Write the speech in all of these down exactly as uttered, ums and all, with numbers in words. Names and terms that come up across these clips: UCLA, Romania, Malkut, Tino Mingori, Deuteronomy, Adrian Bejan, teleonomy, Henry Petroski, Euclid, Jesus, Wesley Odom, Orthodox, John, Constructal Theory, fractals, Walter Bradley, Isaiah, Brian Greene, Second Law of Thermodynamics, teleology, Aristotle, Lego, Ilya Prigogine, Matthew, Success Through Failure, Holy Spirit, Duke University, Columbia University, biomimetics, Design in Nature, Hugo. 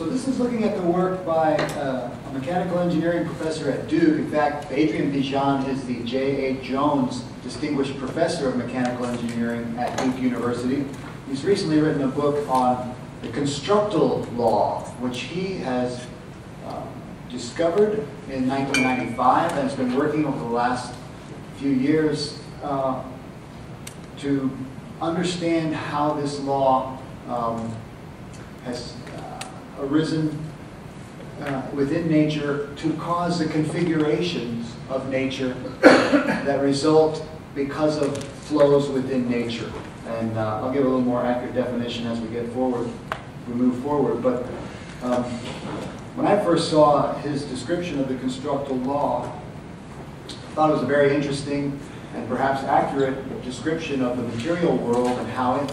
So this is looking at the work by uh, a mechanical engineering professor at Duke. In fact, Adrian Bejan is the J A Jones Distinguished Professor of Mechanical Engineering at Duke University. He's recently written a book on the constructal law, which he has um, discovered in nineteen ninety-five and has been working over the last few years uh, to understand how this law um, has uh, arisen uh, within nature to cause the configurations of nature that result because of flows within nature. And uh, I'll give a little more accurate definition as we get forward, we move forward. But um, when I first saw his description of the constructal law, I thought it was a very interesting and perhaps accurate description of the material world and how it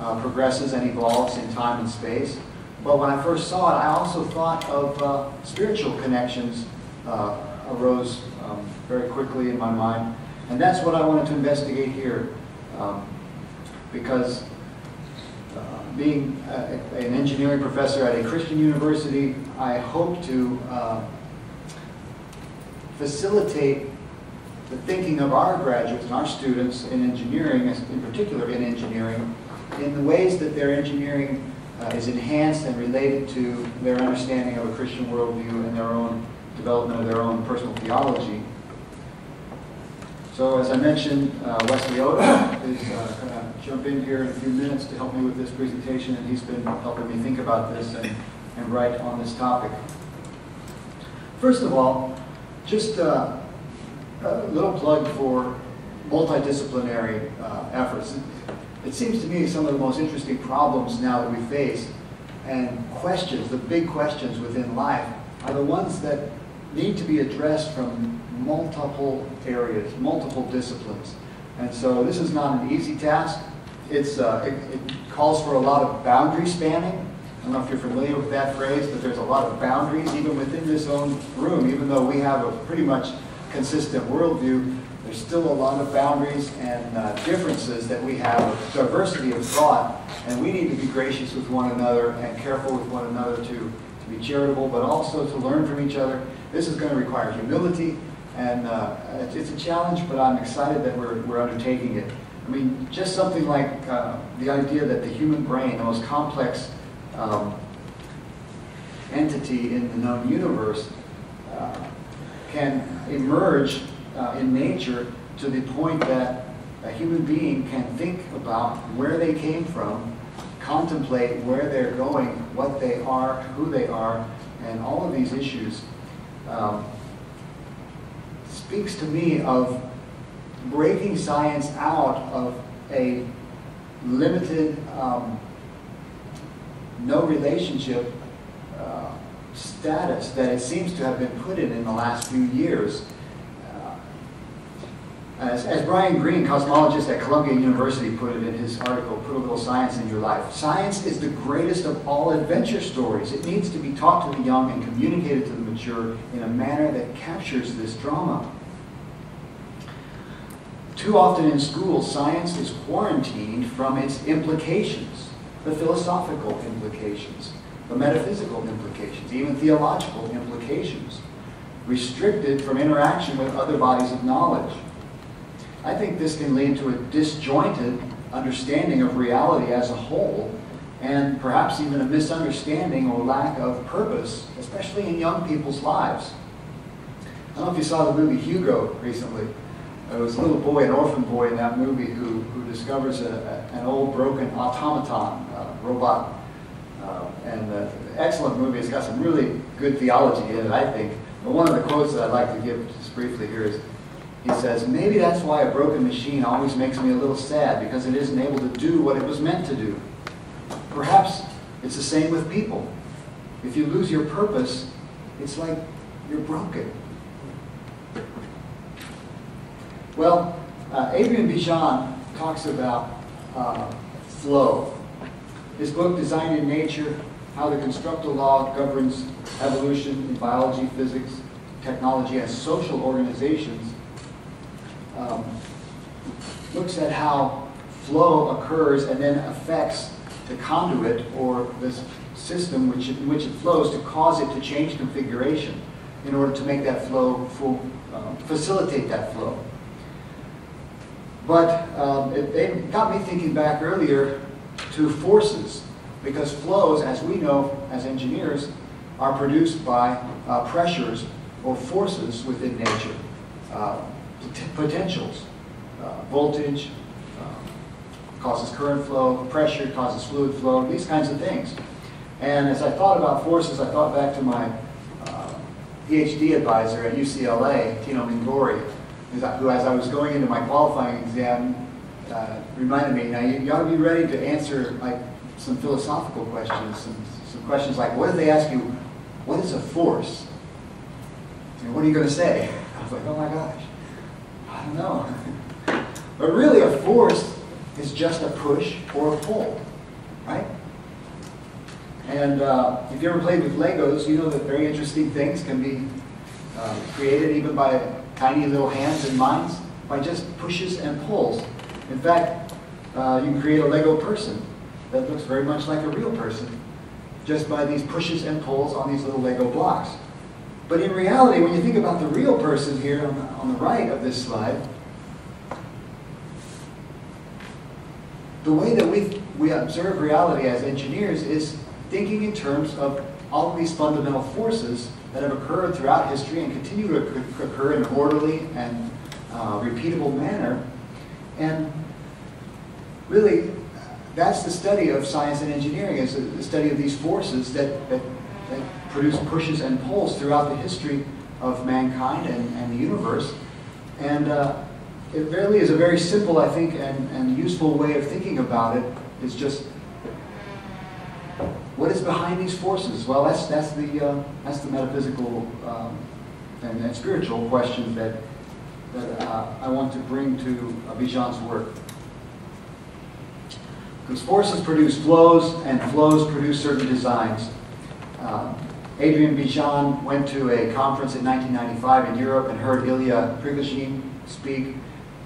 uh, progresses and evolves in time and space. But when I first saw it, I also thought of uh, spiritual connections uh, arose um, very quickly in my mind. And that's what I wanted to investigate here. Um, because uh, being a, an engineering professor at a Christian university, I hope to uh, facilitate the thinking of our graduates and our students in engineering, in particular in engineering, in the ways that their engineering uh, is enhanced and related to their understanding of a Christian worldview and their own development of their own personal theology. So as I mentioned, uh, Wesley Odom is uh, going to jump in here in a few minutes to help me with this presentation, and he's been helping me think about this and, and write on this topic. First of all, just uh, a little plug for multidisciplinary uh, efforts. It seems to me some of the most interesting problems now that we face and questions, the big questions within life, are the ones that need to be addressed from multiple areas, multiple disciplines. And so this is not an easy task. It's, uh, it, it calls for a lot of boundary spanning. I don't know if you're familiar with that phrase, but there's a lot of boundaries even within this own room. Even though we have a pretty much consistent worldview, there's still a lot of boundaries and uh, differences that we have, diversity of thought, and we need to be gracious with one another and careful with one another to, to be charitable, but also to learn from each other. This is going to require humility. And uh, it's a challenge, but I'm excited that we're, we're undertaking it. I mean, just something like uh, the idea that the human brain, the most complex um, entity in the known universe, uh, can emerge uh, in nature to the point that a human being can think about where they came from, contemplate where they're going, what they are, who they are, and all of these issues. Um, speaks to me of breaking science out of a limited, um, no relationship uh, status that it seems to have been put in in the last few years. Uh, as, as Brian Greene, cosmologist at Columbia University, put it in his article, Put a Little Science in Your Life, science is the greatest of all adventure stories. It needs to be taught to the young and communicated to the mature in a manner that captures this drama. Too often in school, science is quarantined from its implications, the philosophical implications, the metaphysical implications, even theological implications, restricted from interaction with other bodies of knowledge. I think this can lead to a disjointed understanding of reality as a whole, and perhaps even a misunderstanding or lack of purpose, especially in young people's lives. I don't know if you saw the movie Hugo recently. It was a little boy, an orphan boy in that movie, who, who discovers a, a, an old broken automaton uh, robot. Uh, and uh, excellent movie. It's got some really good theology in it, I think. But one of the quotes that I'd like to give just briefly here is, he says, "Maybe that's why a broken machine always makes me a little sad, because it isn't able to do what it was meant to do." Perhaps it's the same with people. If you lose your purpose, it's like you're broken. Well, uh, Adrian Bejan talks about uh, flow. His book, Design in Nature, How the Constructal Law Governs Evolution in Biology, Physics, Technology, and Social Organizations, um, looks at how flow occurs and then affects to conduit or this system which it, in which it flows to cause it to change configuration in order to make that flow, full, uh, facilitate that flow. But um, it, it got me thinking back earlier to forces, because flows, as we know as engineers, are produced by uh, pressures or forces within nature, uh, potentials, uh, voltage, causes current flow, pressure causes fluid flow, these kinds of things. And as I thought about forces, I thought back to my uh, PhD advisor at U C L A, Tino Mingori, who, as I was going into my qualifying exam, uh, reminded me, now you, you ought to be ready to answer like some philosophical questions, some, some questions like, what if they ask you, what is a force? And what are you going to say? I was like, oh my gosh, I don't know. But really, a force is just a push or a pull, right? And uh, if you ever played with Legos, you know that very interesting things can be uh, created even by tiny little hands and minds by just pushes and pulls. In fact, uh, you can create a Lego person that looks very much like a real person just by these pushes and pulls on these little Lego blocks. But in reality, when you think about the real person here on the, on the right of this slide, the way that we, we observe reality as engineers is thinking in terms of all of these fundamental forces that have occurred throughout history and continue to occur in an orderly and uh, repeatable manner. And really, that's the study of science and engineering, is the study of these forces that, that, that produce pushes and pulls throughout the history of mankind and, and the universe. And uh, it really is a very simple, I think, and, and useful way of thinking about it. It's just, what is behind these forces? Well, that's, that's, the, uh, that's the metaphysical um, and, and spiritual question that, that uh, I want to bring to uh, Bejan's work. Because forces produce flows, and flows produce certain designs. Uh, Adrian Bejan went to a conference in nineteen ninety-five in Europe and heard Ilya Prigogine speak.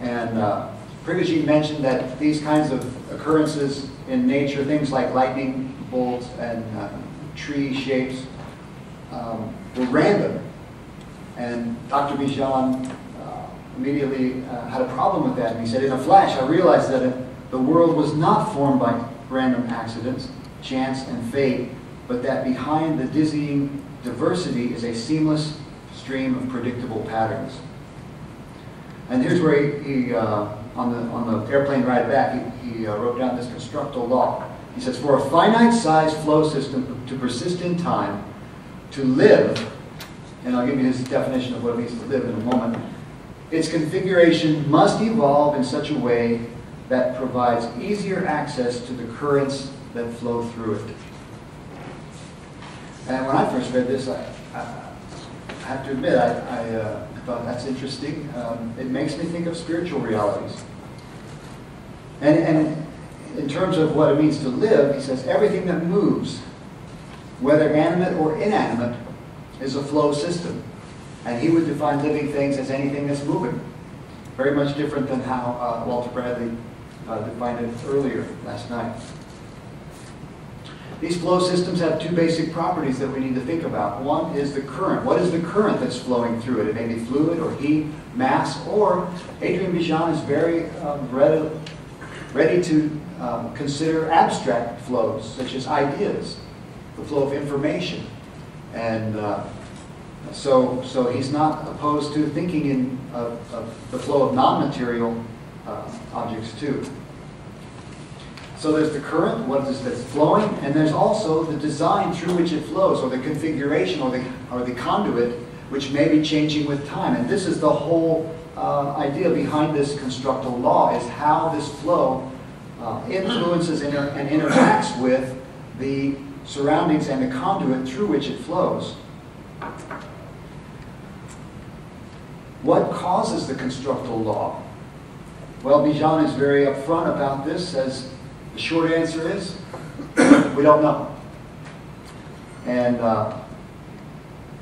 And uh, Prigogine mentioned that these kinds of occurrences in nature, things like lightning bolts and uh, tree shapes, um, were random. And Doctor Bejan uh, immediately uh, had a problem with that. And he said, in a flash, I realized that the world was not formed by random accidents, chance, and fate, but that behind the dizzying diversity is a seamless stream of predictable patterns. And here's where he, he uh, on, the, on the airplane ride back, he, he uh, wrote down this constructal law. He says, for a finite-sized flow system to persist in time, to live, and I'll give you his definition of what it means to live in a moment, its configuration must evolve in such a way that provides easier access to the currents that flow through it. And when I first read this, I, I, I have to admit, I, I uh, But that's interesting. Um, it makes me think of spiritual realities. And, and in terms of what it means to live, he says, everything that moves, whether animate or inanimate, is a flow system. And he would define living things as anything that's moving. Very much different than how uh, Walter Bradley uh, defined it earlier last night. These flow systems have two basic properties that we need to think about. One is the current. What is the current that's flowing through it? It may be fluid or heat, mass, or Adrian Bejan is very um, ready, ready to um, consider abstract flows, such as ideas, the flow of information. And uh, so, so he's not opposed to thinking in uh, of the flow of non-material uh, objects too. So there's the current, what is that's flowing, and there's also the design through which it flows, or the configuration, or the, or the conduit, which may be changing with time. And this is the whole uh, idea behind this constructal law, is how this flow uh, influences inter and interacts with the surroundings and the conduit through which it flows. What causes the constructal law? Well, Bejan is very upfront about this, says, the short answer is, we don't know. And uh,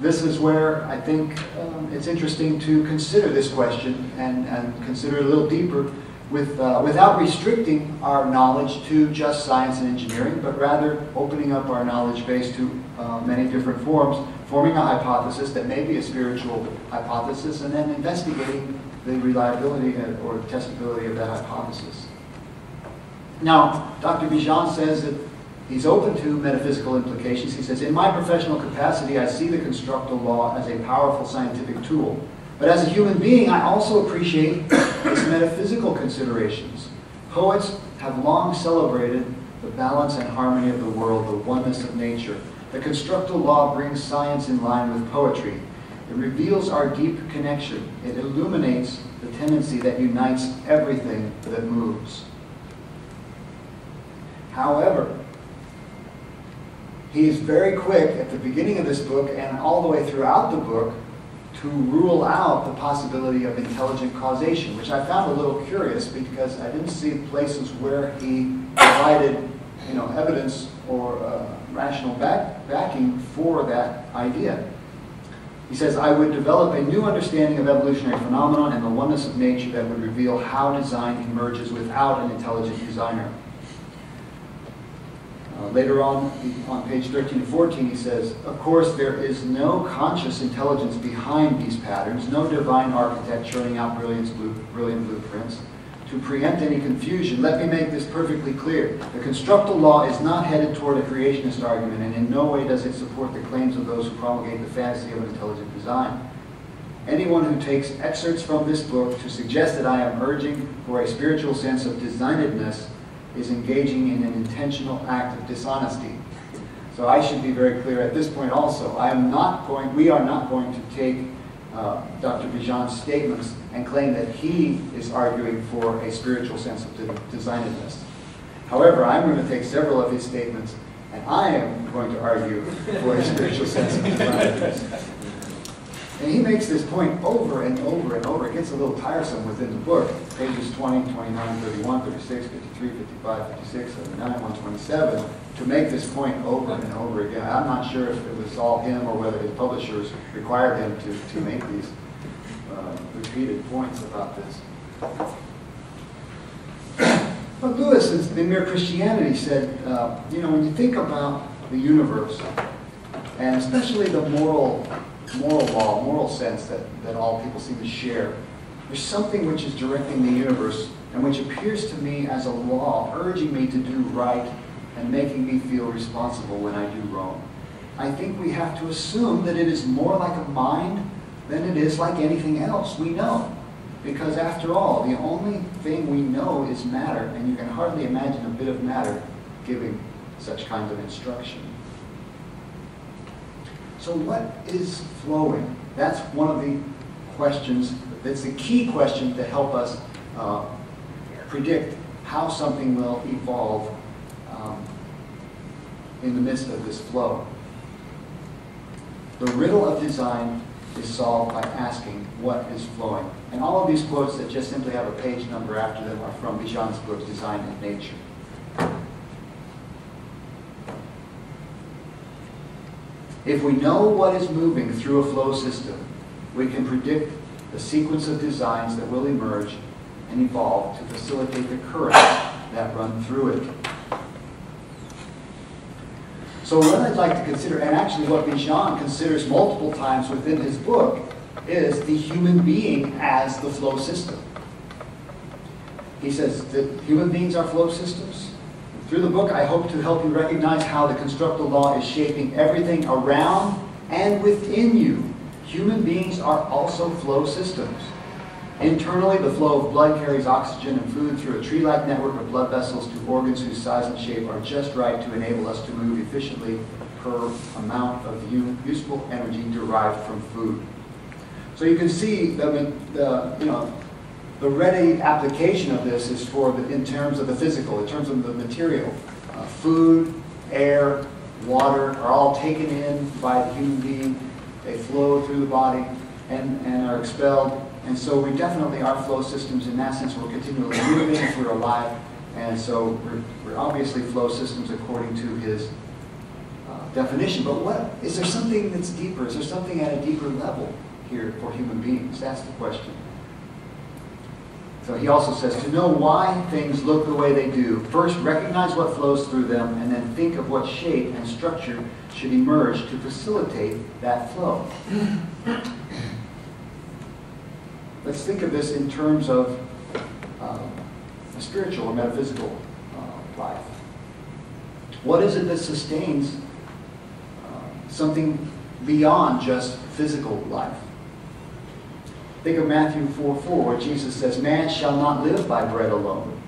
this is where I think um, it's interesting to consider this question and, and consider it a little deeper with, uh, without restricting our knowledge to just science and engineering, but rather opening up our knowledge base to uh, many different forms, forming a hypothesis that may be a spiritual hypothesis, and then investigating the reliability or testability of that hypothesis. Now, Doctor Bejan says that he's open to metaphysical implications. He says, in my professional capacity, I see the constructal law as a powerful scientific tool. But as a human being, I also appreciate its metaphysical considerations. Poets have long celebrated the balance and harmony of the world, the oneness of nature. The constructal law brings science in line with poetry. It reveals our deep connection. It illuminates the tendency that unites everything that moves. However, he is very quick at the beginning of this book and all the way throughout the book to rule out the possibility of intelligent causation, which I found a little curious because I didn't see places where he provided, you know, evidence or uh, rational back backing for that idea. He says, I would develop a new understanding of evolutionary phenomenon and the oneness of nature that would reveal how design emerges without an intelligent designer. Uh, later on, on page thirteen and fourteen, he says, of course, there is no conscious intelligence behind these patterns, no divine architect churning out brilliant blueprints. To preempt any confusion, let me make this perfectly clear. The constructal law is not headed toward a creationist argument, and in no way does it support the claims of those who promulgate the fantasy of an intelligent design. Anyone who takes excerpts from this book to suggest that I am urging for a spiritual sense of designedness is engaging in an intentional act of dishonesty. So I should be very clear at this point also. I am not going, we are not going to take Uh, Doctor Bejan's statements and claim that he is arguing for a spiritual sense of de designedness. However, I'm going to take several of his statements and I am going to argue for a spiritual sense of designedness. And he makes this point over and over and over. It gets a little tiresome within the book. Pages twenty, twenty-nine, thirty-one, thirty-six, fifty-three, fifty-five, fifty-six, seventy-nine, one twenty-seven, to make this point over and over again. I'm not sure if it was all him or whether his publishers required him to, to make these uh, repeated points about this. But Lewis, in Mere Christianity, said, uh, you know, when you think about the universe, and especially the moral moral law, moral sense that, that all people seem to share, there's something which is directing the universe and which appears to me as a law urging me to do right and making me feel responsible when I do wrong. I think we have to assume that it is more like a mind than it is like anything else we know. Because after all, the only thing we know is matter, and you can hardly imagine a bit of matter giving such kind of instruction. So what is flowing? That's one of the questions, that's the key question to help us uh, predict how something will evolve um, in the midst of this flow. The riddle of design is solved by asking what is flowing. And all of these quotes that just simply have a page number after them are from Bejan's book, Design in Nature. If we know what is moving through a flow system, we can predict the sequence of designs that will emerge and evolve to facilitate the currents that run through it. So what I'd like to consider, and actually what Bejan considers multiple times within his book, is the human being as the flow system. He says that human beings are flow systems. Through the book, I hope to help you recognize how the constructal law is shaping everything around and within you. Human beings are also flow systems. Internally, the flow of blood carries oxygen and food through a tree-like network of blood vessels to organs whose size and shape are just right to enable us to move efficiently per amount of useful energy derived from food. So you can see that the, you know, the ready application of this is for the, in terms of the physical, in terms of the material. Uh, food, air, water are all taken in by the human being. They flow through the body and, and are expelled. And so we definitely are flow systems in that sense. We're continually moving if we're alive. And so we're, we're obviously flow systems according to his uh, definition. But what, is there something that's deeper? Is there something at a deeper level here for human beings? That's the question. So he also says, to know why things look the way they do, first recognize what flows through them, and then think of what shape and structure should emerge to facilitate that flow. Let's think of this in terms of uh, a spiritual or metaphysical uh, life. What is it that sustains uh, something beyond just physical life? Think of Matthew four four, where Jesus says, man shall not live by bread alone.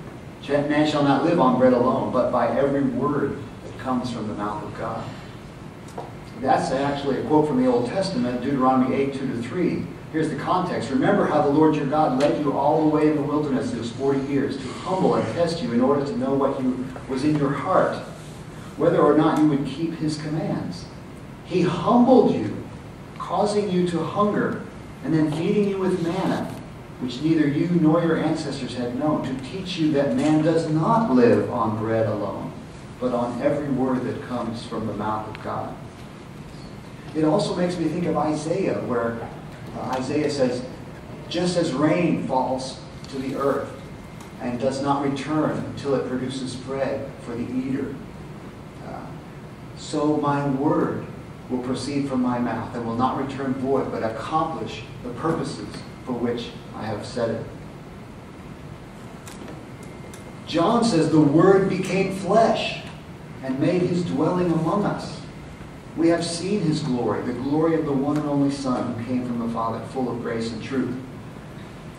Man shall not live on bread alone, but by every word that comes from the mouth of God. That's actually a quote from the Old Testament, Deuteronomy eight, two to three. Here's the context. Remember how the Lord your God led you all the way in the wilderness those forty years to humble and test you in order to know what you, was in your heart, whether or not you would keep his commands. He humbled you, causing you to hunger, and then feeding you with manna, which neither you nor your ancestors had known, to teach you that man does not live on bread alone, but on every word that comes from the mouth of God. It also makes me think of Isaiah, where uh, Isaiah says, just as rain falls to the earth and does not return until it produces bread for the eater, uh, so my word will proceed from my mouth and will not return void, but accomplish the purposes for which I have said it. John says the Word became flesh and made his dwelling among us. We have seen his glory, the glory of the one and only Son who came from the Father, full of grace and truth.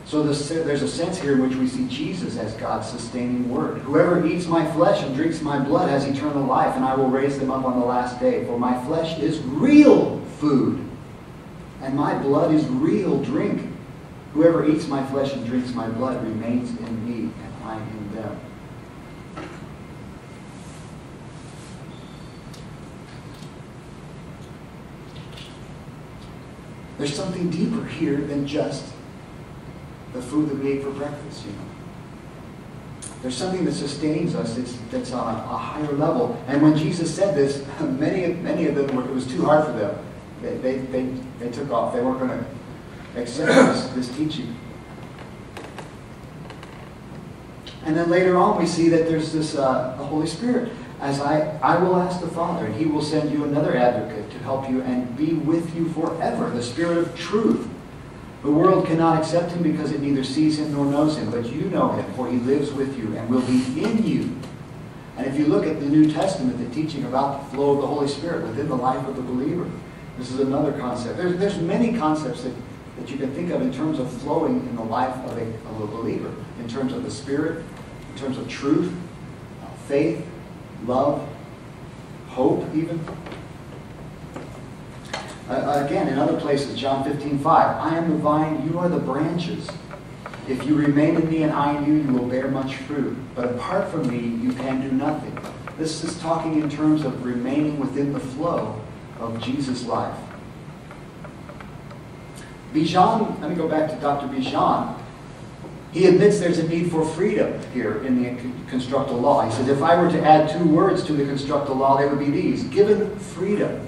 So there's a sense here in which we see Jesus as God's sustaining word. Whoever eats my flesh and drinks my blood has eternal life, and I will raise them up on the last day. For my flesh is real food, and my blood is real drink. Whoever eats my flesh and drinks my blood remains in me, and I in them. There's something deeper here than just the food that we ate for breakfast, you know. There's something that sustains us that's, that's on a, a higher level. And when Jesus said this, many, many of them, were, it was too hard for them. They, they, they, they took off. They weren't going to accept this, this teaching. And then later on we see that there's this uh, the Holy Spirit. As I, I will ask the Father, and he will send you another advocate to help you and be with you forever, the Spirit of truth. The world cannot accept him because it neither sees him nor knows him, but you know him, for he lives with you and will be in you. And if you look at the New Testament, the teaching about the flow of the Holy Spirit within the life of the believer, this is another concept. There's, there's many concepts that, that you can think of in terms of flowing in the life of a, of a believer, in terms of the Spirit, in terms of truth, faith, love, hope even. Uh, again, in other places, John fifteen five, I am the vine, you are the branches. If you remain in me and I in you, you will bear much fruit. But apart from me, you can do nothing. This is talking in terms of remaining within the flow of Jesus' life. Bejan, let me go back to Doctor Bejan. He admits there's a need for freedom here in the constructal law. He says, if I were to add two words to the constructal law, they would be these, given freedom.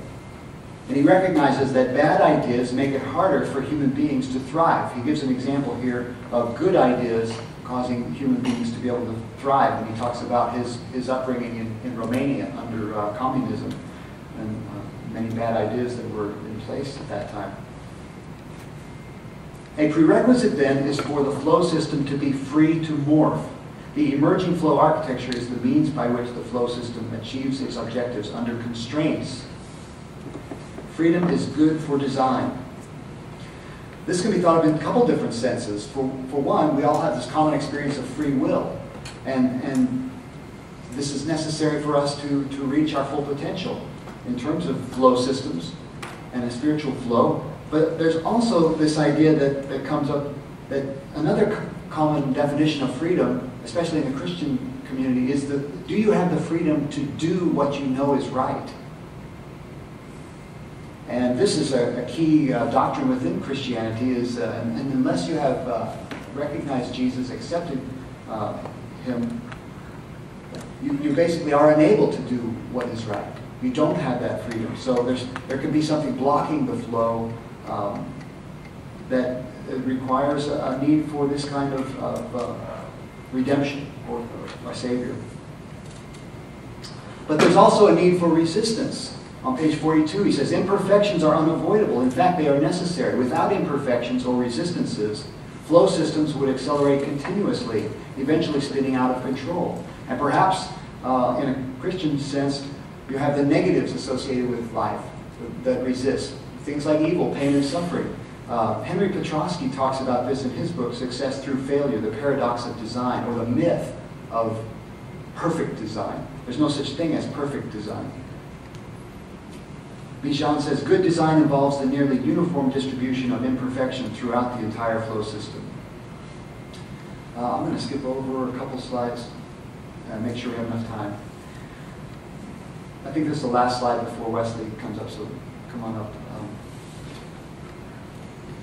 And he recognizes that bad ideas make it harder for human beings to thrive. He gives an example here of good ideas causing human beings to be able to thrive. And he talks about his, his upbringing in, in Romania under uh, communism and uh, many bad ideas that were in place at that time. A prerequisite then is for the flow system to be free to morph. The emerging flow architecture is the means by which the flow system achieves its objectives under constraints. Freedom is good for design. This can be thought of in a couple different senses. For, for one, we all have this common experience of free will. And, and this is necessary for us to, to reach our full potential in terms of flow systems and a spiritual flow. But there's also this idea that, that comes up, that another common definition of freedom, especially in the Christian community, is that do you have the freedom to do what you know is right? And this is a, a key uh, doctrine within Christianity is, uh, and, and unless you have uh, recognized Jesus, accepted uh, him, you, you basically are unable to do what is right. You don't have that freedom. So there's, there can be something blocking the flow um, that it requires a, a need for this kind of, of uh, redemption or, or my Savior. But there's also a need for resistance. On page forty-two, he says, imperfections are unavoidable. In fact, they are necessary. Without imperfections or resistances, flow systems would accelerate continuously, eventually spinning out of control. And perhaps, uh, in a Christian sense, you have the negatives associated with life that resist. Things like evil, pain, and suffering. Uh, Henry Petroski talks about this in his book, Success Through Failure, The Paradox of Design, or the myth of perfect design. There's no such thing as perfect design. Bejan says, good design involves the nearly uniform distribution of imperfection throughout the entire flow system. Uh, I'm going to skip over a couple slides and make sure we have enough time. I think this is the last slide before Wesley comes up, so come on up.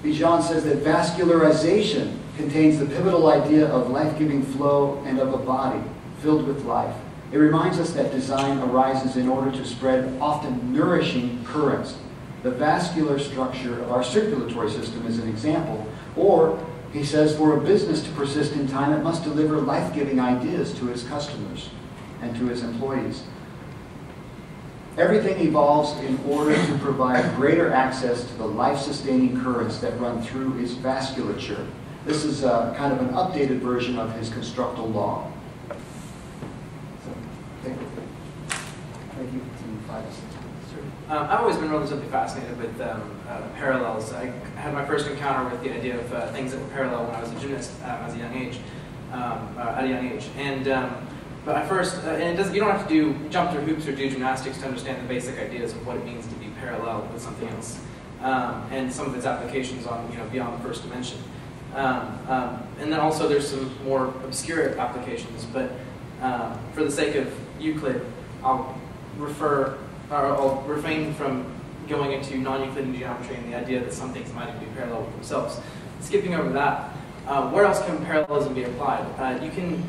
Bejan says that vascularization contains the pivotal idea of life-giving flow and of a body filled with life. It reminds us that design arises in order to spread often nourishing currents. The vascular structure of our circulatory system is an example. Or, he says, for a business to persist in time, it must deliver life-giving ideas to its customers and to its employees. Everything evolves in order to provide greater access to the life-sustaining currents that run through his vasculature. This is a, kind of an updated version of his constructal law. So, thank you. Um, I've always been relatively fascinated with um, uh, parallels. I had my first encounter with the idea of uh, things that were parallel when I was a gymnast um, as a young age, um, uh, at a young age, and. Um, But at first, uh, and it doesn't, you don't have to do jump through hoops or do gymnastics to understand the basic ideas of what it means to be parallel with something else, um, and some of its applications on you know beyond the first dimension. Um, um, and then also there's some more obscure applications. But uh, for the sake of Euclid, I'll refer or I'll refrain from going into non-Euclidean geometry and the idea that some things might even be parallel with themselves. Skipping over that, uh, where else can parallelism be applied? Uh, you can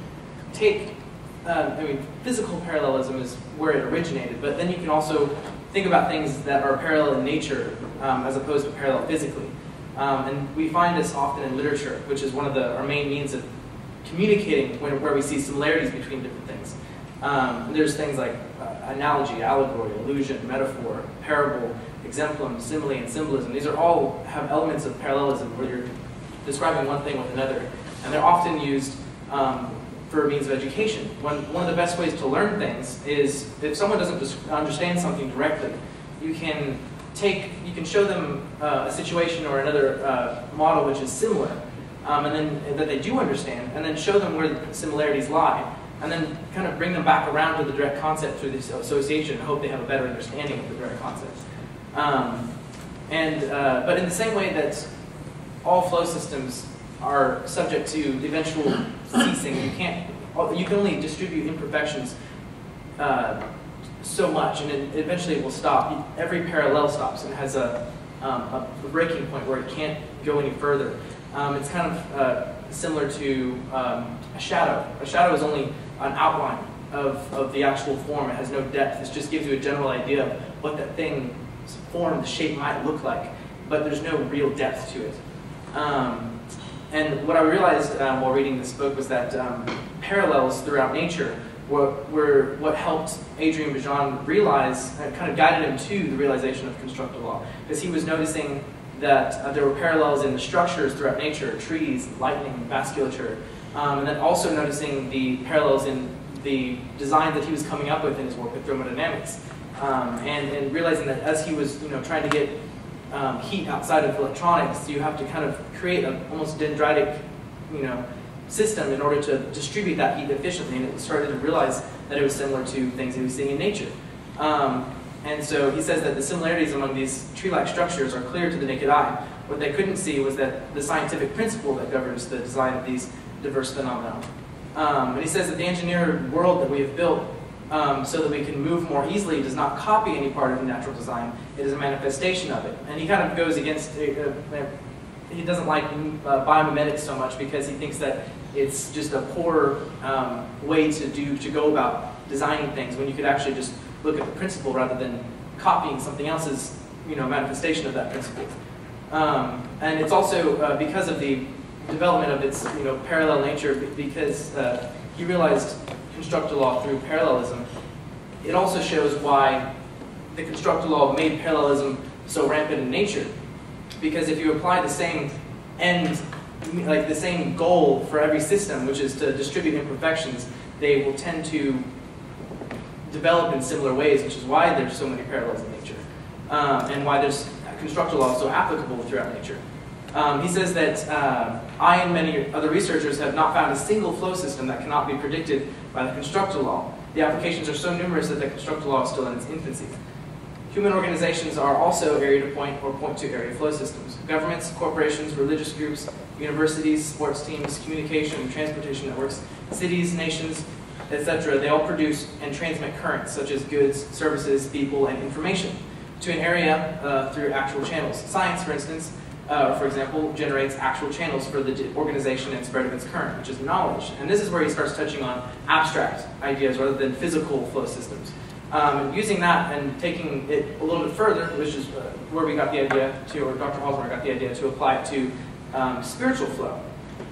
take Uh, I mean, physical parallelism is where it originated, but then you can also think about things that are parallel in nature um, as opposed to parallel physically. Um, and we find this often in literature, which is one of the, our main means of communicating when, where we see similarities between different things. Um, there's things like uh, analogy, allegory, allusion, metaphor, parable, exemplum, simile, and symbolism. These are all have elements of parallelism where you're describing one thing with another, and they're often used um, for means of education. One, one of the best ways to learn things is if someone doesn't understand something directly, you can take, you can show them uh, a situation or another uh, model which is similar, um, and then that they do understand, and then show them where the similarities lie, and then kind of bring them back around to the direct concept through this association and hope they have a better understanding of the direct concept. Um, and, uh, but in the same way that all flow systems are subject to eventual ceasing. You can't. You can only distribute imperfections uh, so much, and it eventually it will stop. Every parallel stops and has a, um, a breaking point where it can't go any further. Um, it's kind of uh, similar to um, a shadow. A shadow is only an outline of of the actual form. It has no depth. It just gives you a general idea of what that thing's form, the shape might look like, but there's no real depth to it. Um, And what I realized uh, while reading this book was that um, parallels throughout nature were, were what helped Adrian Bejan realize, uh, kind of guided him to the realization of constructal law. Because he was noticing that uh, there were parallels in the structures throughout nature, trees, lightning, vasculature, um, and then also noticing the parallels in the design that he was coming up with in his work with thermodynamics. Um, and, and realizing that as he was you know, trying to get Um, heat outside of electronics, you have to kind of create an almost dendritic, you know, system in order to distribute that heat efficiently. And it started to realize that it was similar to things he was seeing in nature. Um, and so he says that the similarities among these tree-like structures are clear to the naked eye. What they couldn't see was that the scientific principle that governs the design of these diverse phenomena. Um, and he says that the engineered world that we have built Um, so that we can move more easily, it does not copy any part of natural design. It is a manifestation of it. And he kind of goes against, uh, uh, he doesn't like uh, biomimetics so much because he thinks that it's just a poor um, way to do to go about designing things when you could actually just look at the principle rather than copying something else's you know, manifestation of that principle. Um, and it's also uh, because of the development of its you know, parallel nature, because uh, he realized constructal law through parallelism. It also shows why the constructal law made parallelism so rampant in nature. Because if you apply the same end, like the same goal for every system, which is to distribute imperfections, they will tend to develop in similar ways, which is why there's so many parallels in nature, um, and why there's constructal law so applicable throughout nature. Um, he says that uh, I and many other researchers have not found a single flow system that cannot be predicted by the constructal law. The applications are so numerous that the constructal law is still in its infancy. Human organizations are also area-to-point or point-to-area flow systems. Governments, corporations, religious groups, universities, sports teams, communication, transportation networks, cities, nations, et cetera, they all produce and transmit currents such as goods, services, people, and information to an area uh, through actual channels. Science, for instance, uh, for example, generates actual channels for the organization and spread of its current, which is knowledge. And this is where he starts touching on abstract ideas rather than physical flow systems. Um, using that and taking it a little bit further, which is uh, where we got the idea to, or Doctor Halsmer got the idea to apply it to um, spiritual flow.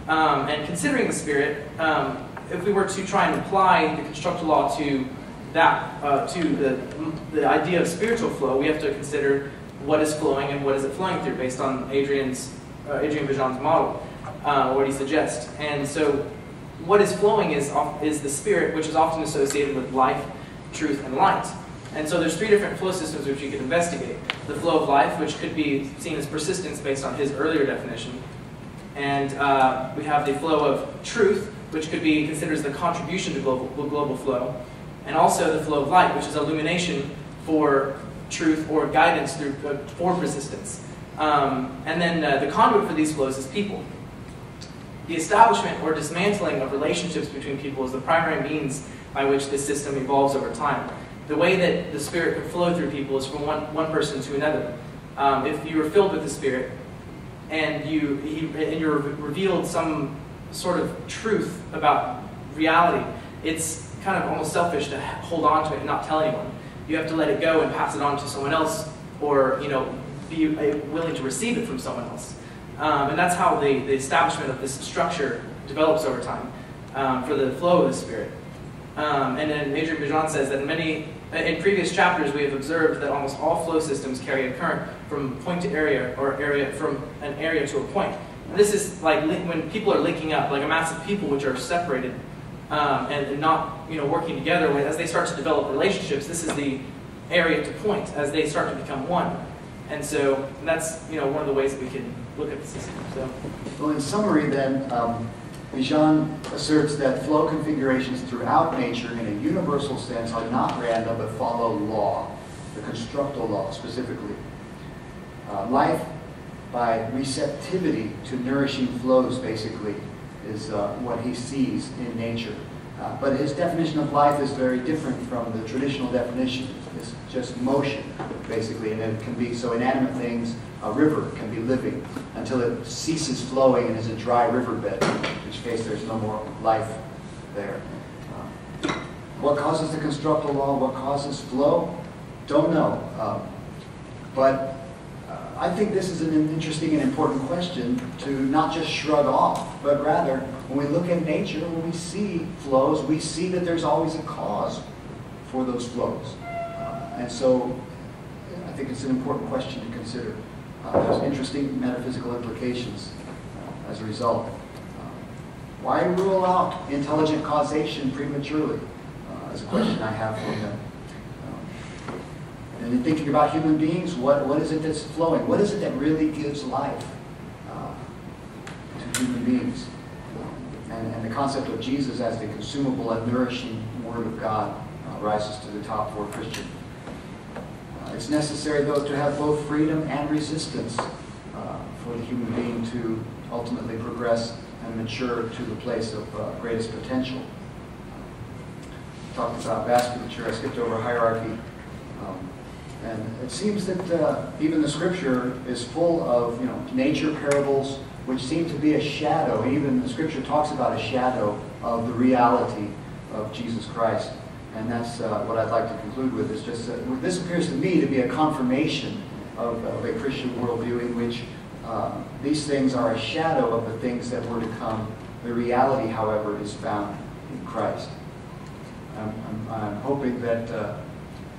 Um, and considering the spirit, um, if we were to try and apply the constructal law to that, uh, to the, the idea of spiritual flow, we have to consider what is flowing and what is it flowing through, based on Adrian's, uh, Adrian Bejan's model, uh, what he suggests. And so what is flowing is, is the spirit, which is often associated with life, truth, and light. And so there's three different flow systems which you could investigate. The flow of life, which could be seen as persistence based on his earlier definition. And uh, we have the flow of truth, which could be considered as the contribution to global, global flow. And also the flow of light, which is illumination for truth or guidance through, uh, for persistence. Um, and then uh, the conduit for these flows is people. The establishment or dismantling of relationships between people is the primary means by which this system evolves over time. The way that the spirit could flow through people is from one, one person to another. Um, if you were filled with the spirit and you, he, and you revealed some sort of truth about reality, it's kind of almost selfish to hold on to it and not tell anyone. You have to let it go and pass it on to someone else, or you know, be willing to receive it from someone else. Um, and that's how the, the establishment of this structure develops over time um, for the flow of the spirit. Um, and then Adrian Bejan says that in many, in previous chapters, we have observed that almost all flow systems carry a current from point to area, or area from an area to a point. And this is like when people are linking up, like a mass of people which are separated um, and, and not, you know, working together. As they start to develop relationships, this is the area to point as they start to become one. And so that's, you know, one of the ways that we can look at the system. So, well, in summary, then. Um Bejan asserts that flow configurations throughout nature in a universal sense are not random but follow law, the constructal law specifically. Uh, life, by receptivity to nourishing flows, basically, is uh, what he sees in nature. Uh, but his definition of life is very different from the traditional definition. It's just motion, basically, and it can be so inanimate things. A river can be living until it ceases flowing and is a dry riverbed, in which case there's no more life there. Uh, what causes the constructal law? What causes flow? Don't know. Um, but uh, I think this is an interesting and important question to not just shrug off, but rather, when we look at nature, when we see flows, we see that there's always a cause for those flows. Uh, and so I think it's an important question to consider. Uh, there's interesting metaphysical implications uh, as a result. Uh, why rule out intelligent causation prematurely uh, is a question I have for him. Um, and in thinking about human beings, what, what is it that's flowing? What is it that really gives life uh, to human beings? And, and the concept of Jesus as the consumable and nourishing Word of God uh, rises to the top for a Christian. It's necessary, though, to have both freedom and resistance uh, for the human being to ultimately progress and mature to the place of uh, greatest potential. I talked about vasculature. I skipped over hierarchy. Um, and it seems that uh, even the scripture is full of, you know, nature parables, which seem to be a shadow. Even the scripture talks about a shadow of the reality of Jesus Christ. And that's uh, what I'd like to conclude with, is just uh, this appears to me to be a confirmation of, of a Christian worldview in which Um, these things are a shadow of the things that were to come. The reality, however, is found in Christ. I'm, I'm, I'm hoping that uh,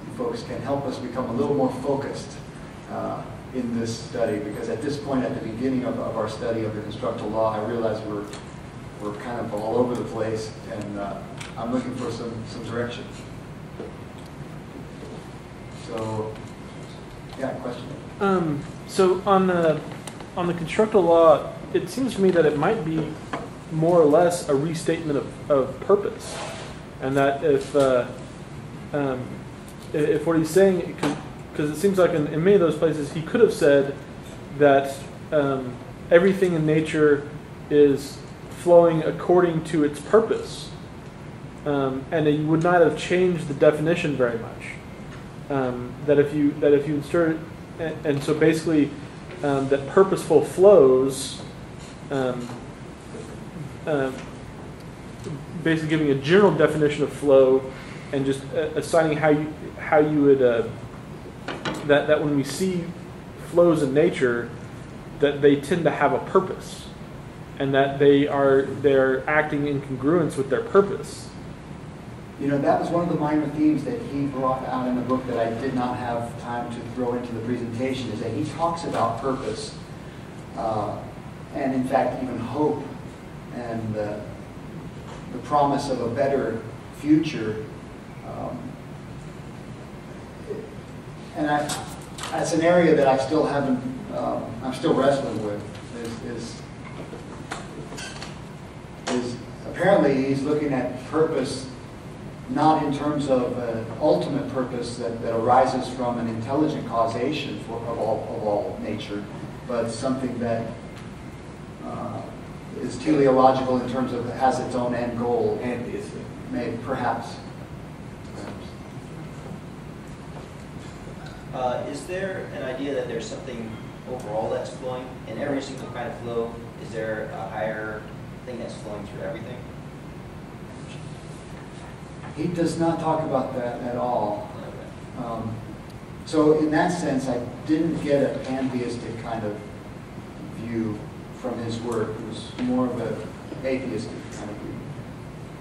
you folks can help us become a little more focused uh, in this study, because at this point, at the beginning of, of our study of the constructal law, I realize we're, we're kind of all over the place, and uh, I'm looking for some, some direction. So, yeah, question? Um, so on the, on the constructal law, it seems to me that it might be more or less a restatement of, of purpose. And that if, uh, um, if what he's saying, because it seems like in, in many of those places he could have said that um, everything in nature is flowing according to its purpose. Um, and it would not have changed the definition very much. Um, that if you, that if you insert, and, and so basically um, that purposeful flows, um, uh, basically giving a general definition of flow, and just assigning how you how you would uh, that that when we see flows in nature, that they tend to have a purpose, and that they are they're acting in congruence with their purpose. You know, that was one of the minor themes that he brought out in the book that I did not have time to throw into the presentation, is that he talks about purpose, uh, and in fact even hope, and uh, the promise of a better future. Um, and I, that's an area that I still haven't, um, I'm still wrestling with, is, is, is apparently he's looking at purpose not in terms of an ultimate purpose that, that arises from an intelligent causation for, of, all, of all nature, but something that uh, is teleological in terms of it has its own end goal. And is it? Maybe, perhaps. perhaps. Uh, is there an idea that there's something overall that's flowing? In every single kind of flow, is there a higher thing that's flowing through everything? He does not talk about that at all. Um, so in that sense, I didn't get a pantheistic kind of view from his work. It was more of an atheistic kind of view.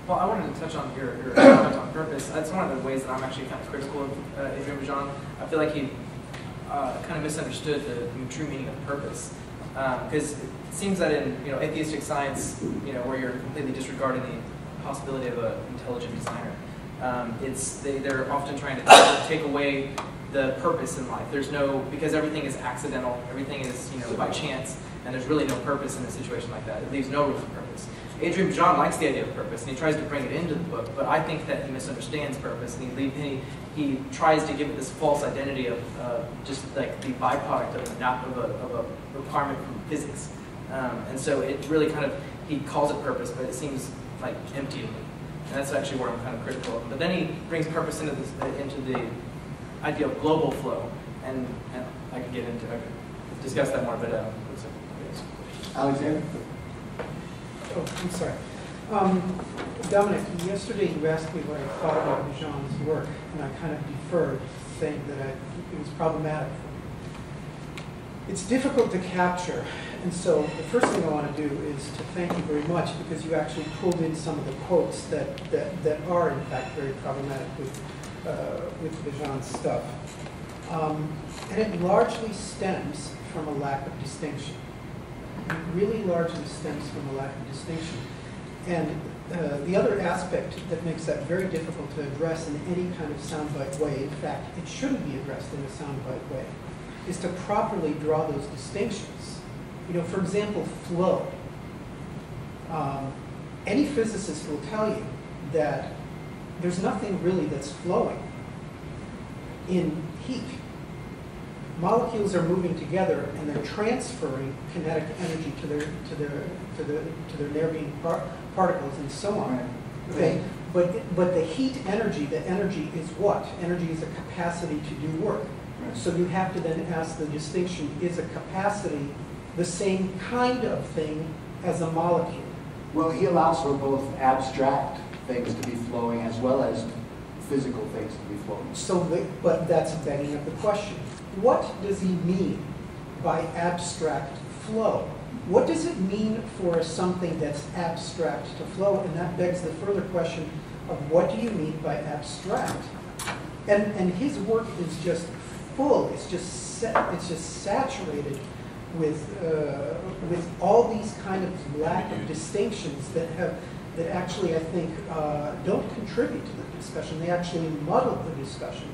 Well, I wanted to touch on your, your comment on purpose. That's one of the ways that I'm actually kind of critical of uh, Adrian Bejan. I feel like he uh, kind of misunderstood the true meaning of purpose. Because um, it seems that in you know atheistic science, you know, where you're completely disregarding the possibility of an intelligent designer. Um, it's they, they're often trying to take away the purpose in life. There's no, because everything is accidental, everything is you know by chance, and there's really no purpose in a situation like that. It leaves no real purpose. Adrian Bejan likes the idea of purpose, and he tries to bring it into the book, but I think that he misunderstands purpose, and he he, he tries to give it this false identity of uh, just like the byproduct of a, of a, of a requirement from physics. Um, and so it really kind of, he calls it purpose, but it seems like empty of me. And that's actually where I'm kind of critical of. But then he brings purpose into this, into the idea of global flow, and, and I could get into, I could discuss that more, but uh, it's a, Alexander? Oh, I'm sorry. Um, Dominic, yesterday you asked me what I thought about Bejan's work, and I kind of deferred, saying that I, it was problematic for me. It's difficult to capture. And so the first thing I want to do is to thank you very much, because you actually pulled in some of the quotes that, that, that are, in fact, very problematic with, uh, with Bejan's stuff. Um, and it largely stems from a lack of distinction. It really largely stems from a lack of distinction. And uh, the other aspect that makes that very difficult to address in any kind of soundbite way, in fact, it shouldn't be addressed in a soundbite way, is to properly draw those distinctions. You know, for example, flow. Um, any physicist will tell you that there's nothing really that's flowing in heat. Molecules are moving together, and they're transferring kinetic energy to their to their to their to their neighboring par particles, and so on. Okay, but but the heat energy, the energy is what? Energy is a capacity to do work. So you have to then ask the distinction: is a capacity the same kind of thing as a molecule? Well, he allows for both abstract things to be flowing as well as physical things to be flowing. So, the, but that's begging up the question. What does he mean by abstract flow. What does it mean for something that's abstract to flow? And that begs the further question of what do you mean by abstract? And, and his work is just full, it's just, it's just saturated with, uh, with all these kind of lack of distinctions that, have, that actually, I think, uh, don't contribute to the discussion. They actually muddle the discussion,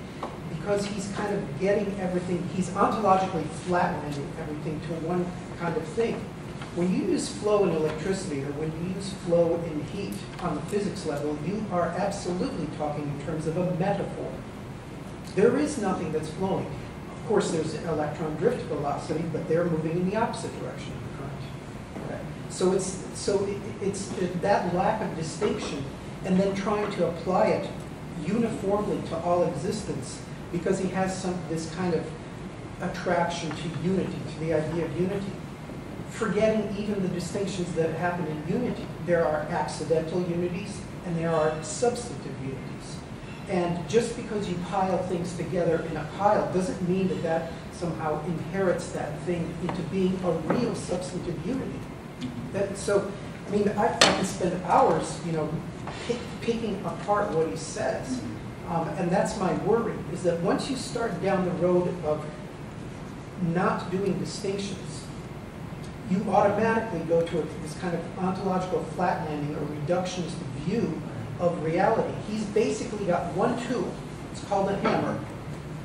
because he's kind of getting everything, he's ontologically flattening everything to one kind of thing. When you use flow in electricity, or when you use flow in heat on the physics level, you are absolutely talking in terms of a metaphor. There is nothing that's flowing. Of course, there's electron drift velocity, but they're moving in the opposite direction of the current. Okay. So it's, so it's that lack of distinction, and then trying to apply it uniformly to all existence, because he has some, this kind of attraction to unity, to the idea of unity. Forgetting even the distinctions that happen in unity. There are accidental unities and there are substantive unities. And just because you pile things together in a pile doesn't mean that that somehow inherits that thing into being a real substantive unity. That, so, I mean, I, I can spend hours, you know, pick, picking apart what he says. Um, and that's my worry, is that once you start down the road of not doing distinctions, you automatically go to a, this kind of ontological flat landing or reductionist view of reality. He's basically got one tool, it's called a hammer,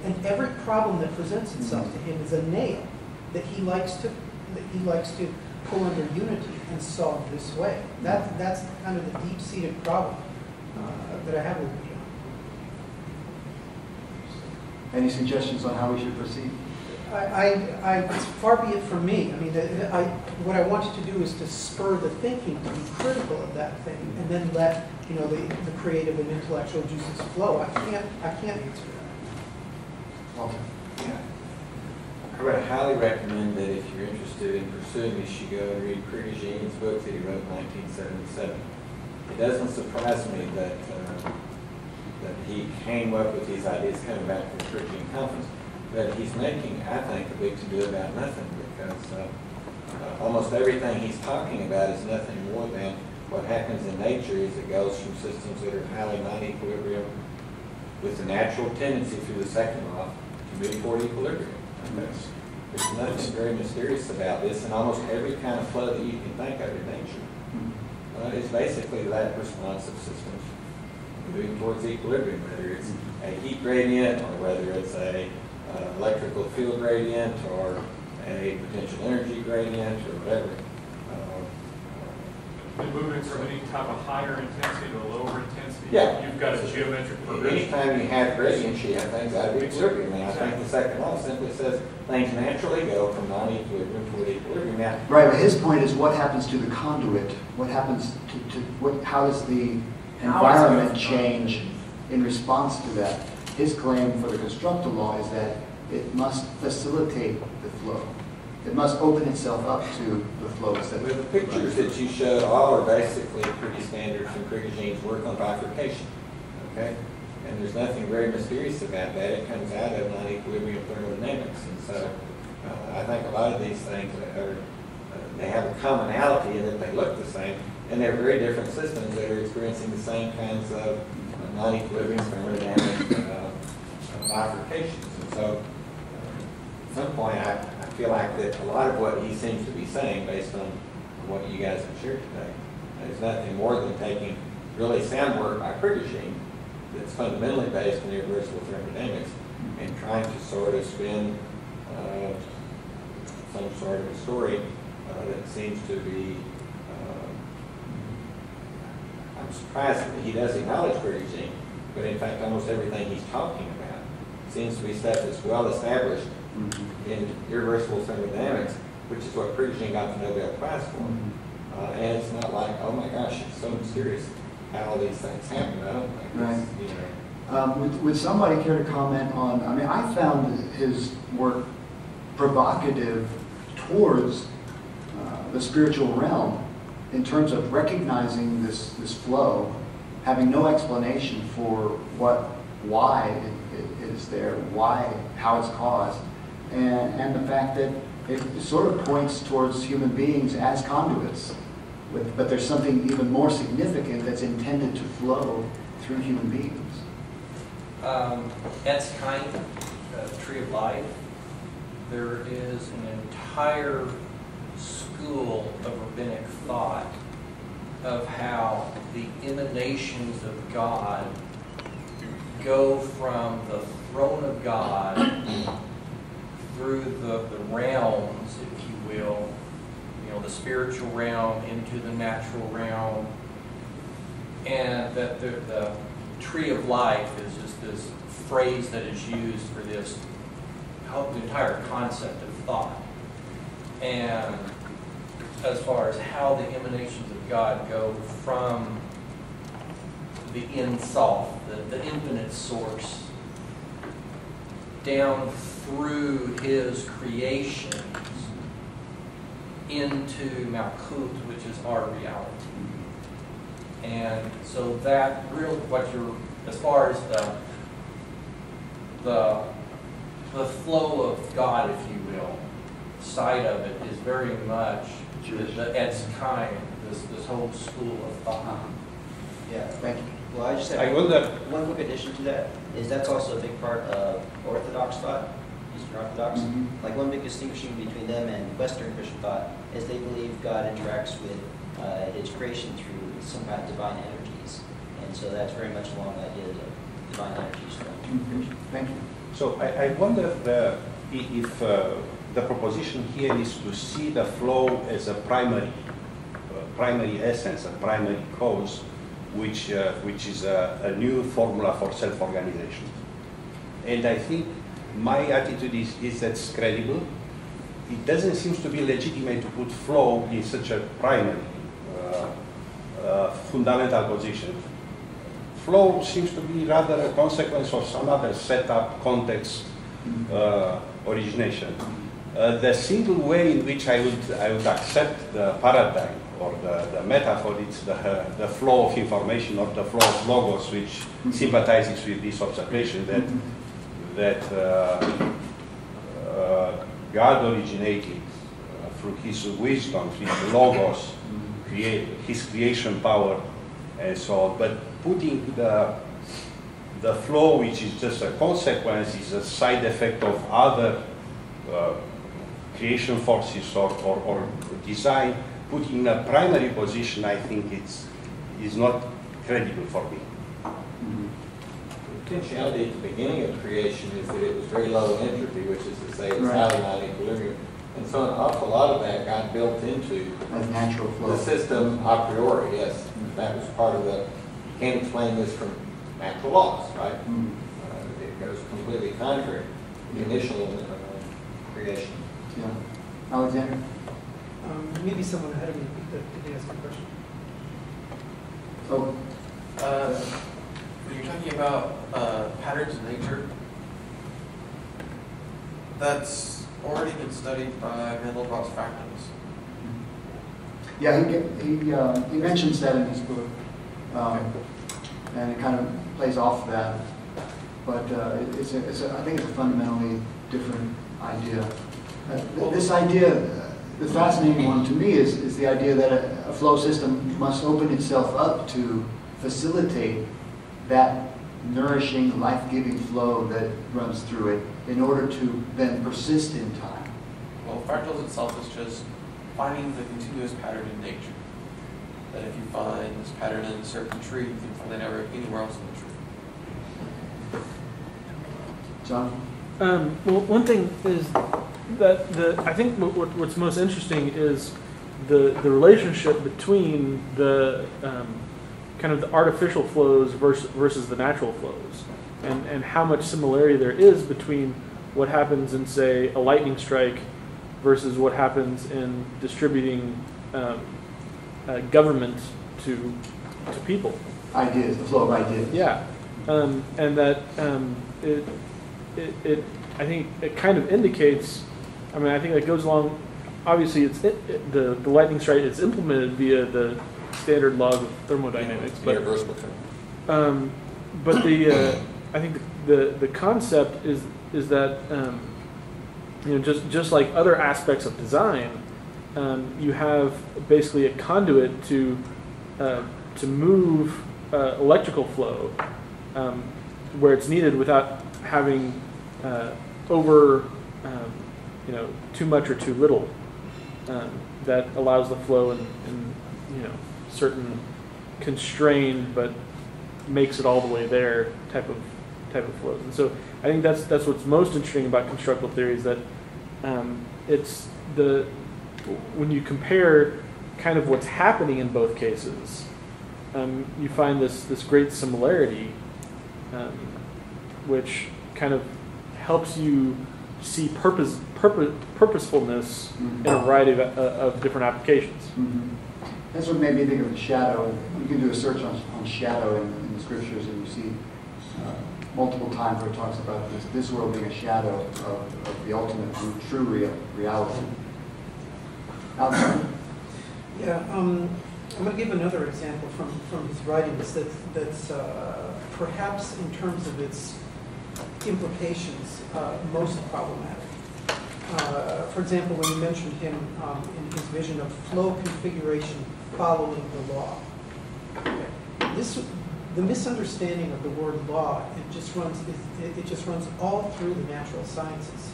and every problem that presents itself to him is a nail that he likes to, that he likes to pull under unity and solve this way. That, that's kind of the deep-seated problem uh, that I have with you. Any suggestions on how we should proceed? I, I, it's far be it from me. I mean, I, what I wanted to do is to spur the thinking, to be critical of that thing, and then let you know the, the creative and intellectual juices flow. I can't, I can't answer that. Walter, yeah. I would highly recommend that if you're interested in pursuing this, you go and read Prigogine's book that he wrote in nineteen seventy-seven. It doesn't surprise me that uh, that he came up with these ideas coming back from the Prigogine conference. But he's making, I think, a big to-do about nothing, because uh, uh, almost everything he's talking about is nothing more than what happens in nature is it goes from systems that are highly non-equilibrium with the natural tendency through the second law to move toward equilibrium. Okay. There's nothing very mysterious about this, and almost every kind of flow that you can think of in nature uh, is basically that response of systems moving towards equilibrium, whether it's a heat gradient or whether it's a Uh, electrical field gradient or a potential energy gradient or whatever. Uh, and moving from any type of higher intensity to a lower intensity, yeah. You've got a so geometric progression. Anytime you have gradients, you have things out of equilibrium. And I think the second law simply says things naturally go from non-equilibrium to equilibrium. Now, right, but his point is what happens to the conduit? What happens to, to what, how does the environment change in response to that? His claim for the constructal law is that it must facilitate the flow. It must open itself up to the flows. That well, the pictures that you showed all are basically pretty standard from Prigogine's work on bifurcation. Okay, and there's nothing very mysterious about that. It comes out of non-equilibrium thermodynamics, and so uh, I think a lot of these things are uh, they have a commonality in that they look the same, and they're very different systems that are experiencing the same kinds of uh, non-equilibrium thermodynamics. Bifurcations. And so, uh, at some point, I, I feel like that a lot of what he seems to be saying, based on what you guys have shared today, is nothing more than taking really sound work by Prigogine that's fundamentally based on universal thermodynamics and trying to sort of spin uh, some sort of a story uh, that seems to be. Uh, I'm surprised that he does acknowledge Prigogine, but in fact, almost everything he's talking about seems to be stuff that's well established mm-hmm. in irreversible thermodynamics, which is what Prigogine got the Nobel Prize for. Mm-hmm. uh, and it's not like, oh my gosh, it's so mysterious how all these things happen. I don't think right. You know. um, would, would somebody care to comment on, I mean, I found his work provocative towards uh, the spiritual realm in terms of recognizing this, this flow, having no explanation for what, why it, there, why, how it's caused, and, and the fact that it sort of points towards human beings as conduits, with, but there's something even more significant that's intended to flow through human beings. Um, that's kind of Tree of Life. There is an entire school of rabbinic thought of how the emanations of God go from the throne of God through the, the realms, if you will, you know, the spiritual realm into the natural realm, and that the, the Tree of Life is just this phrase that is used for this whole, the entire concept of thought. And as far as how the emanations of God go from the end self, the, the infinite source, down through his creations into Malkut, which is our reality. And so that real, what you're, as far as the, the, the flow of God, if you will, side of it is very much that's kind, this, this whole school of thought. Yeah, thank you. Well, I just have I one, one quick addition to that, is that's also a big part of Orthodox thought, Eastern Orthodox. Mm-hmm. Like one big distinction between them and Western Christian thought is they believe God interacts with uh, his creation through some kind of divine energies. And so that's very much along the idea of divine energies. Mm-hmm. Thank you. So I, I wonder the, if uh, the proposition here is to see the flow as a primary, uh, primary essence, a primary cause, which, uh, which is a, a new formula for self-organization. And I think my attitude is, is that's credible. It doesn't seem to be legitimate to put flow in such a primary, uh, uh, fundamental position. Flow seems to be rather a consequence of some other setup, context, uh, origination. Uh, the single way in which I would, I would accept the paradigm or the, the metaphor, it's the, uh, the flow of information or the flow of logos, which mm-hmm. sympathizes with this observation that, mm-hmm. that uh, uh, God originated uh, through his wisdom, his logos, create, his creation power, and so on. But putting the, the flow, which is just a consequence, is a side effect of other uh, creation forces or, or, or design, put in a primary position, I think it's is not credible for me. The intentionality at the beginning of creation is that it was very low in entropy, which is to say it's right. not in equilibrium. And so an awful lot of that got built into a natural flow. The system a priori, yes. Mm-hmm. That was part of the, you can't explain this from natural laws, right? Mm-hmm. uh, it goes completely contrary to the initial uh, creation. Yeah. Alexander? Um, maybe someone ahead of me could ask a question. So, uh, when you're talking about uh, patterns in nature, that's already been studied by Mandelbrot's fractals. Yeah, he he, uh, he mentions that in his book, um, and it kind of plays off that. But uh, it's, a, it's a, I think it's a fundamentally different idea. Uh, th this idea. The fascinating one to me is, is the idea that a, a flow system must open itself up to facilitate that nourishing, life-giving flow that runs through it in order to then persist in time. Well, fractals itself is just finding the continuous pattern in nature. That if you find this pattern in a certain tree, you can find it anywhere else in the tree. John? Um, well, one thing is... That the, I think what, what, what's most interesting is the, the relationship between the um, kind of the artificial flows versus, versus the natural flows, and, and how much similarity there is between what happens in, say, a lightning strike versus what happens in distributing um, uh, government to, to people. Ideas, the flow of ideas. Yeah, um, and that um, it, it, it, I think it kind of indicates. I mean, I think that goes along, obviously it's it, it, the, the lightning strike is implemented via the standard log of thermodynamics. Yeah, but, irreversible um, but the, uh, I think the, the, the concept is, is that um, you know, just just like other aspects of design, um, you have basically a conduit to uh, to move uh, electrical flow um, where it's needed without having uh, over um, you know too much or too little. Um, that allows the flow in, in you know certain constrained but makes it all the way there type of type of flows. And so I think that's that's what's most interesting about constructal theory is that um, it's the when you compare kind of what's happening in both cases, um, you find this this great similarity, um, which kind of helps you see purpose, purpose purposefulness mm-hmm. in a variety of, uh, of different applications. Mm-hmm. That's what made me think of the shadow. You can do a search on, on shadow in, in the scriptures, and you see uh, multiple times where it talks about this, this world being a shadow of, of the ultimate true real, reality. Outside. Yeah, um, I'm going to give another example from, from his writings that, that's uh, perhaps in terms of its implications uh, most problematic. Uh, for example, when you mentioned him um, in his vision of flow configuration following the law. Okay. This, the misunderstanding of the word law, it just runs, it, it just runs all through the natural sciences,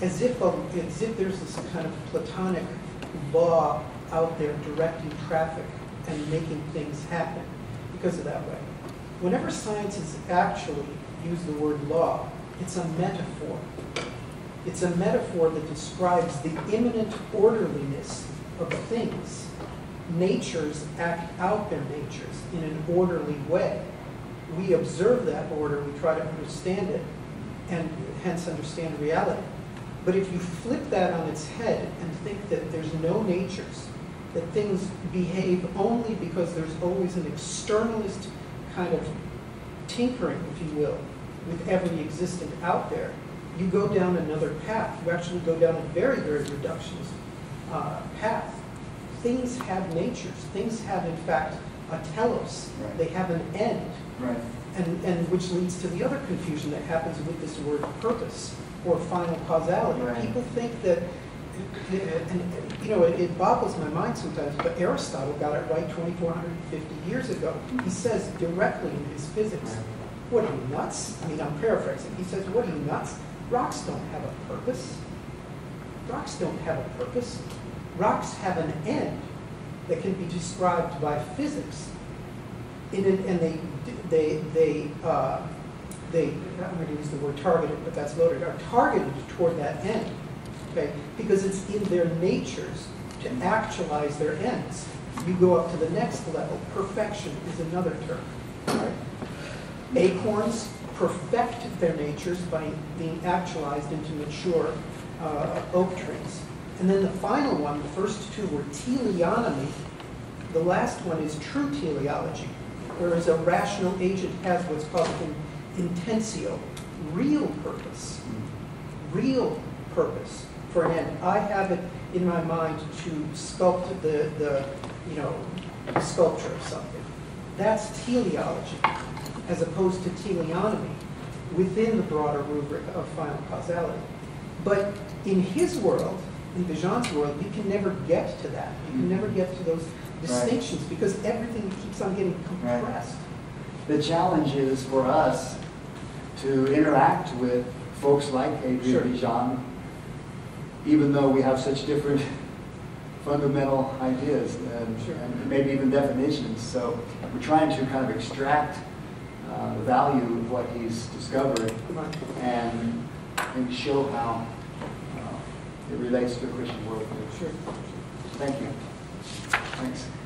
as if a, as if there's this kind of Platonic law out there directing traffic and making things happen because of that way. Whenever sciences actually use the word law, it's a metaphor. It's a metaphor that describes the imminent orderliness of things. Natures act out their natures in an orderly way. We observe that order, we try to understand it, and hence understand reality. But if you flip that on its head and think that there's no natures, that things behave only because there's always an externalist kind of tinkering, if you will, with every existent out there, you go down another path. You actually go down a very, very reductionist uh, path. Things have natures. Things have, in fact, a telos. Right. They have an end, right. and, and which leads to the other confusion that happens with this word purpose or final causality. Right. People think that, and, you know, it, it boggles my mind sometimes, but Aristotle got it right twenty-four fifty years ago. He says directly in his Physics, what are you, nuts? I mean, I'm paraphrasing. He says, what are you, nuts? Rocks don't have a purpose. Rocks don't have a purpose. Rocks have an end that can be described by physics. In an, and they, they, they, uh, they, I'm going to use the word targeted, but that's loaded, are targeted toward that end, okay? Because it's in their natures to actualize their ends. You go up to the next level. Perfection is another term, right? Acorns perfect their natures by being actualized into mature uh, oak trees. And then the final one, the first two were teleonomy. The last one is true teleology, whereas a rational agent has what's called an intensio, real purpose, real purpose for an end. I have it in my mind to sculpt the, the you know, sculpture of something. That's teleology, as opposed to teleonomy within the broader rubric of final causality. But in his world, in Bejan's world, you can never get to that. You can never get to those distinctions right. because everything keeps on getting compressed. Right. The challenge is for us to interact with folks like Adrian Bejan, even though we have such different fundamental ideas and, sure. and maybe even definitions. So we're trying to kind of extract Uh, the value of what he's discovered and, and show how uh, it relates to the Christian worldview. Sure. Thank you. Thanks.